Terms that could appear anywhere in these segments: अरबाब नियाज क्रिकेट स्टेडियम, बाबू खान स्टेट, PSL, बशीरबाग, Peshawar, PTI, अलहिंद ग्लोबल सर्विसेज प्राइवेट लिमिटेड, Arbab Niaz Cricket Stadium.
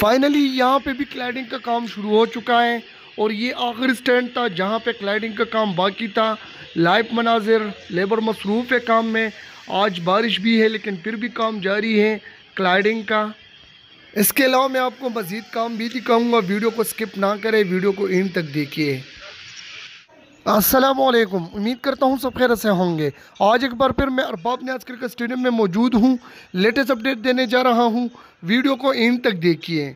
Finally यहाँ पे भी क्लैडिंग का काम शुरू हो चुका है और ये आखिरी स्टैंड था जहाँ पे क्लैडिंग का काम बाकी था। लाइव मनाजिर, लेबर मसरूफ़ है काम में। आज बारिश भी है लेकिन फिर भी काम जारी है क्लैडिंग का। इसके अलावा मैं आपको मज़ीद काम भी दिखाऊँगा, वीडियो को स्किप ना करें, वीडियो को एंड तक देखिए। अस्सलामुअलैकुम, उम्मीद करता हूँ सब खैर से होंगे। आज एक बार फिर मैं अरबाब नियाज क्रिकेट स्टेडियम में मौजूद हूँ, लेटेस्ट अपडेट देने जा रहा हूँ, वीडियो को एंड तक देखिए।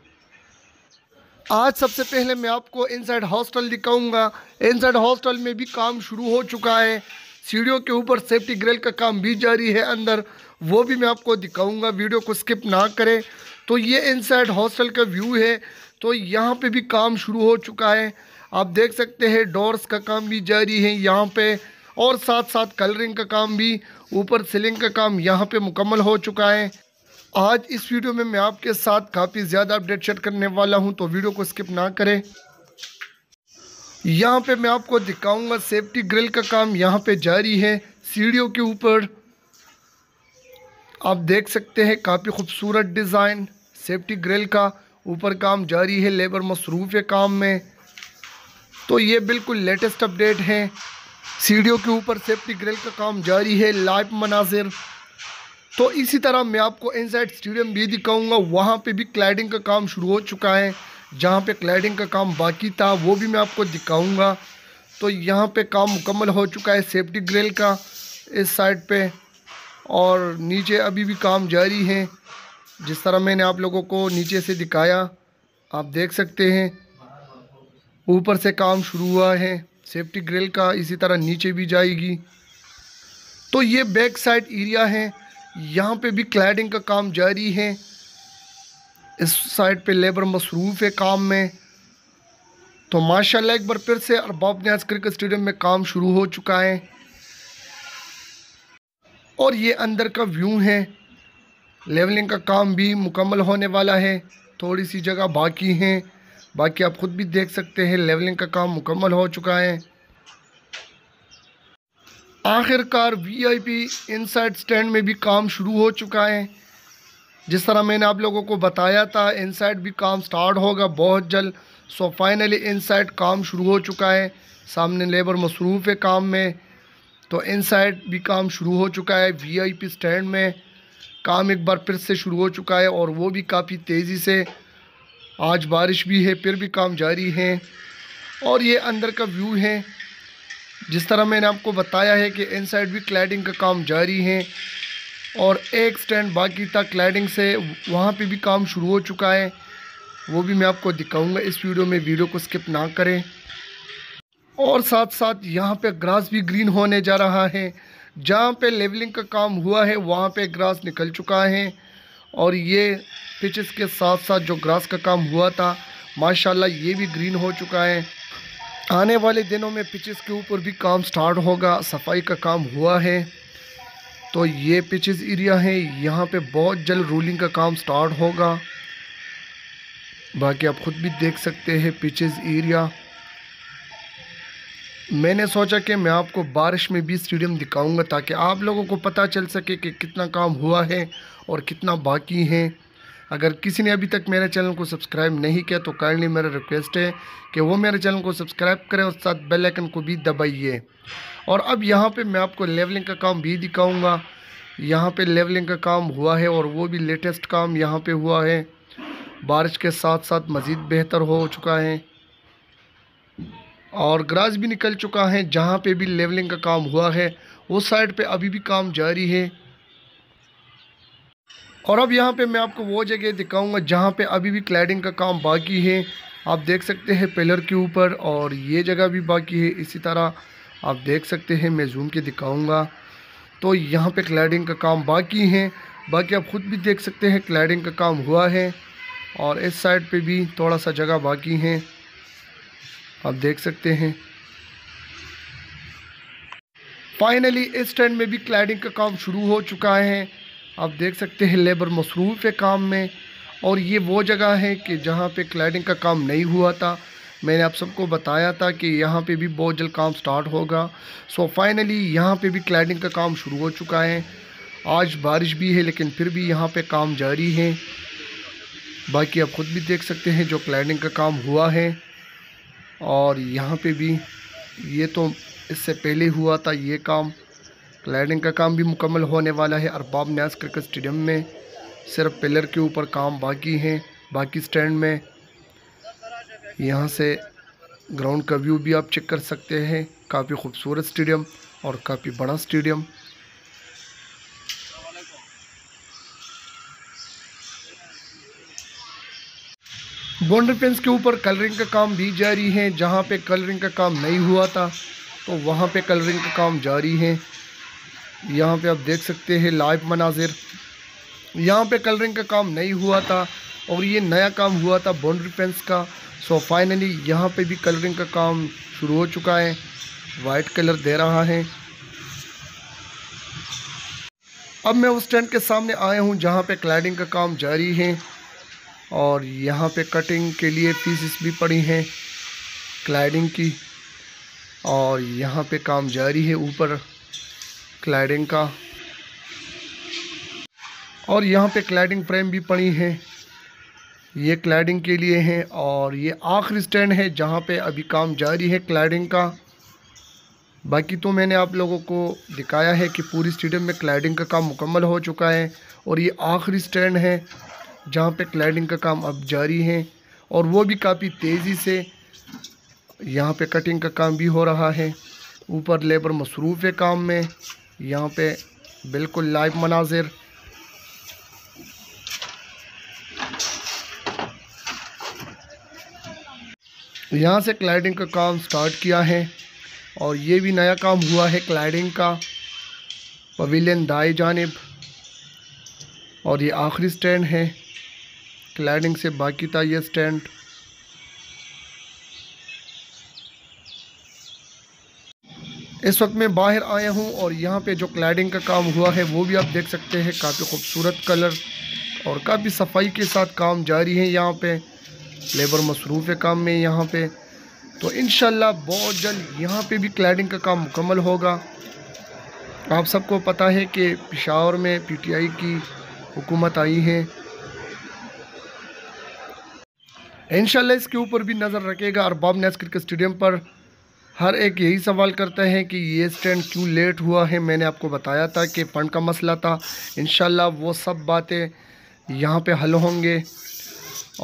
आज सबसे पहले मैं आपको इनसाइड हॉस्टल दिखाऊंगा। इनसाइड हॉस्टल में भी काम शुरू हो चुका है, सीढ़ियों के ऊपर सेफ्टी ग्रिल का काम भी जारी है अंदर, वो भी मैं आपको दिखाऊंगा, वीडियो को स्किप ना करें। तो ये इनसाइड हॉस्टल का व्यू है, तो यहाँ पे भी काम शुरू हो चुका है, आप देख सकते हैं। डोर्स का काम भी जारी है यहाँ पे और साथ साथ कलरिंग का काम भी, ऊपर सीलिंग का काम यहाँ पे मुकम्मल हो चुका है। आज इस वीडियो में मैं आपके साथ काफ़ी ज़्यादा अपडेट शेयर करने वाला हूं, तो वीडियो को स्किप ना करें। यहाँ पे मैं आपको दिखाऊंगा सेफ्टी ग्रिल का काम यहाँ पे जारी है सीढ़ियों के ऊपर, आप देख सकते हैं। काफ़ी खूबसूरत डिज़ाइन सेफ्टी ग्रिल का, ऊपर काम जारी है, लेबर मसरूफ़ है काम में। तो ये बिल्कुल लेटेस्ट अपडेट है, सीढ़ियों के ऊपर सेफ्टी ग्रिल का काम जारी है, लाइव मनाजिर। तो इसी तरह मैं आपको इनसाइड स्टेडियम भी दिखाऊंगा, वहाँ पे भी क्लैडिंग का काम शुरू हो चुका है, जहाँ पे क्लैडिंग का काम बाकी था वो भी मैं आपको दिखाऊंगा। तो यहाँ पे काम मुकम्मल हो चुका है सेफ्टी ग्रिल का इस साइड पे, और नीचे अभी भी काम जारी है, जिस तरह मैंने आप लोगों को नीचे से दिखाया, आप देख सकते हैं। ऊपर से काम शुरू हुआ है सेफ्टी ग्रिल का, इसी तरह नीचे भी जाएगी। तो ये बैक साइड एरिया है, यहाँ पे भी क्लैडिंग का काम जारी है, इस साइड पे लेबर मसरूफ़ है काम में। तो माशाल्लाह एक बार फिर से अरबाब नियाज क्रिकेट स्टेडियम में काम शुरू हो चुका है। और ये अंदर का व्यू है, लेवलिंग का काम भी मुकम्मल होने वाला है, थोड़ी सी जगह बाकी है, बाकी आप ख़ुद भी देख सकते हैं। लेवलिंग का काम मुकम्मल हो चुका है। आखिरकार वीआईपी इनसाइड स्टैंड में भी काम शुरू हो चुका है, जिस तरह मैंने आप लोगों को बताया था इनसाइड भी काम स्टार्ट होगा बहुत जल्द। सो फाइनली इनसाइड काम शुरू हो चुका है, सामने लेबर मसरूफ़ है काम में, तो इनसाइड भी काम शुरू हो चुका है। वीआईपी स्टैंड में काम एक बार फिर से शुरू हो चुका है और वो भी काफ़ी तेज़ी से। आज बारिश भी है फिर भी काम जारी है। और ये अंदर का व्यू है, जिस तरह मैंने आपको बताया है कि इनसाइड भी क्लैडिंग का काम जारी है और एक स्टैंड बाकी था क्लैडिंग से, वहाँ पे भी काम शुरू हो चुका है, वो भी मैं आपको दिखाऊंगा इस वीडियो में, वीडियो को स्किप ना करें। और साथ साथ यहाँ पे ग्रास भी ग्रीन होने जा रहा है, जहाँ पे लेवलिंग का काम हुआ है वहाँ पे ग्रास निकल चुका है। और ये पिचेस के साथ साथ जो ग्रास का काम हुआ था माशाल्लाह ये भी ग्रीन हो चुका है। आने वाले दिनों में पिचेस के ऊपर भी काम स्टार्ट होगा, सफाई का काम हुआ है। तो ये पिचेस एरिया है, यहाँ पे बहुत जल्द रोलिंग का काम स्टार्ट होगा, बाकी आप ख़ुद भी देख सकते हैं पिचेस एरिया। मैंने सोचा कि मैं आपको बारिश में भी स्टेडियम दिखाऊंगा ताकि आप लोगों को पता चल सके कि कितना काम हुआ है और कितना बाकी है। अगर किसी ने अभी तक मेरे चैनल को सब्सक्राइब नहीं किया तो काइंडली मेरा रिक्वेस्ट है कि वो मेरे चैनल को सब्सक्राइब करें और साथ बेल आइकन को भी दबाइए। और अब यहाँ पे मैं आपको लेवलिंग का काम भी दिखाऊंगा, यहाँ पे लेवलिंग का काम हुआ है और वो भी लेटेस्ट काम यहाँ पे हुआ है, बारिश के साथ साथ मज़ीद बेहतर हो चुका है। और ग्रास भी निकल चुका है, जहाँ पर भी लेवलिंग का काम हुआ है उस साइड पर अभी भी काम जारी है। और अब यहाँ पे मैं आपको वो जगह दिखाऊंगा जहाँ पे अभी भी क्लैडिंग का काम बाकी है, आप देख सकते हैं पिलर के ऊपर, और ये जगह भी बाकी है, इसी तरह आप देख सकते हैं, मैं जूम के दिखाऊंगा। तो यहाँ पे क्लैडिंग का काम बाकी है, बाकी आप ख़ुद भी देख सकते हैं क्लैडिंग का काम हुआ है। और इस साइड पे भी थोड़ा सा जगह बाकी है, आप देख सकते हैं। फाइनली इस स्टैंड में भी क्लैडिंग का काम शुरू हो चुका है, आप देख सकते हैं। लेबर मसरूफ़ है काम में, और ये वो जगह है कि जहाँ पे क्लैडिंग का काम नहीं हुआ था, मैंने आप सबको बताया था कि यहाँ पे भी बहुत जल्द काम स्टार्ट होगा। सो फाइनली यहाँ पे भी क्लैडिंग का काम शुरू हो चुका है। आज बारिश भी है लेकिन फिर भी यहाँ पे काम जारी है। बाकी आप ख़ुद भी देख सकते हैं जो क्लैडिंग का काम हुआ है। और यहाँ पे भी ये तो इससे पहले हुआ था, ये काम क्लैडिंग का काम भी मुकम्मल होने वाला है। अरबाब नियाज़ क्रिकेट स्टेडियम में सिर्फ पिलर के ऊपर काम बाकी है, बाकी स्टैंड में। यहाँ से ग्राउंड का व्यू भी आप चेक कर सकते हैं। काफ़ी खूबसूरत स्टेडियम और काफ़ी बड़ा स्टेडियम। बाउंड्री फेंस के ऊपर कलरिंग का काम भी जारी है। जहाँ पे कलरिंग का काम नहीं हुआ था तो वहाँ पे कलरिंग का काम जारी है। यहाँ पे आप देख सकते हैं लाइव मनाजिर। यहाँ पे कलरिंग का काम नहीं हुआ था और ये नया काम हुआ था बाउंड्री फेंस का। सो फाइनली यहाँ पे भी कलरिंग का काम शुरू हो चुका है। वाइट कलर दे रहा है। अब मैं उस स्टैंड के सामने आया हूँ जहाँ पे क्लैडिंग का काम जारी है और यहाँ पे कटिंग के लिए पीसेस भी पड़ी हैं क्लैडिंग की और यहाँ पे काम जारी है ऊपर क्लैडिंग का। और यहाँ पे क्लैडिंग फ्रेम भी पड़ी हैं, ये क्लैडिंग के लिए हैं। और ये आखिरी स्टैंड है जहाँ पे अभी काम जारी है क्लैडिंग का। बाकी तो मैंने आप लोगों को दिखाया है कि पूरी स्टेडियम में क्लैडिंग का काम मुकम्मल हो चुका है और ये आखिरी स्टैंड है जहाँ पे क्लैडिंग का काम अब जारी है और वो भी काफ़ी तेज़ी से। यहाँ पे कटिंग का काम भी हो रहा है, ऊपर लेबर मसरूफ़ है काम में। यहाँ पे बिल्कुल लाइव मनाजिर। यहाँ से क्लैडिंग का काम स्टार्ट किया है और ये भी नया काम हुआ है क्लैडिंग का, पवेलियन दाएं जानिब। और ये आखिरी स्टैंड है क्लैडिंग से बाकी था ये स्टैंड। इस वक्त मैं बाहर आया हूँ और यहाँ पे जो क्लैडिंग का काम हुआ है वो भी आप देख सकते हैं। काफ़ी खूबसूरत कलर और काफ़ी सफाई के साथ काम जारी है। यहाँ पे लेबर मसरूफ़ है काम में। यहाँ पे तो इंशाल्लाह बहुत जल्द यहाँ पे भी क्लैडिंग का काम मुकम्मल होगा। आप सबको पता है कि पेशावर में PTI की हुकूमत आई है। इंशाल्लाह इसके ऊपर भी नज़र रखेगा अरबाब नियाज़ क्रिकेट स्टेडियम पर। हर एक यही सवाल करता है कि ये स्टैंड क्यों लेट हुआ है। मैंने आपको बताया था कि फ़ंड का मसला था। इंशाल्लाह वो सब बातें यहाँ पे हल होंगे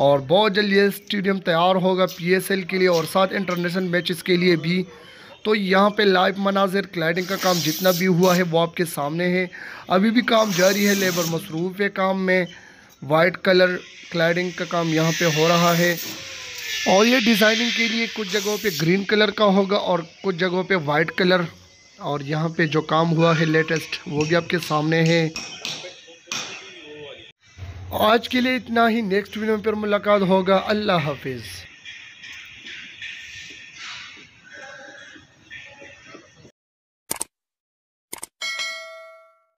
और बहुत जल्द ये स्टेडियम तैयार होगा PSL के लिए और साथ इंटरनेशनल मैचेस के लिए भी। तो यहाँ पे लाइव मनाजिर, क्लैडिंग का काम जितना भी हुआ है वो आपके सामने है। अभी भी काम जारी है, लेबर मसरूफ़ है काम में। वाइट कलर क्लैडिंग का काम यहाँ पर हो रहा है और ये डिज़ाइनिंग के लिए कुछ जगहों पे ग्रीन कलर का होगा और कुछ जगहों पे वाइट कलर। और यहाँ पे जो काम हुआ है लेटेस्ट वो भी आपके सामने है। आज के लिए इतना ही, नेक्स्ट वीडियो में फिर मुलाकात होगा। अल्लाह हाफिज़।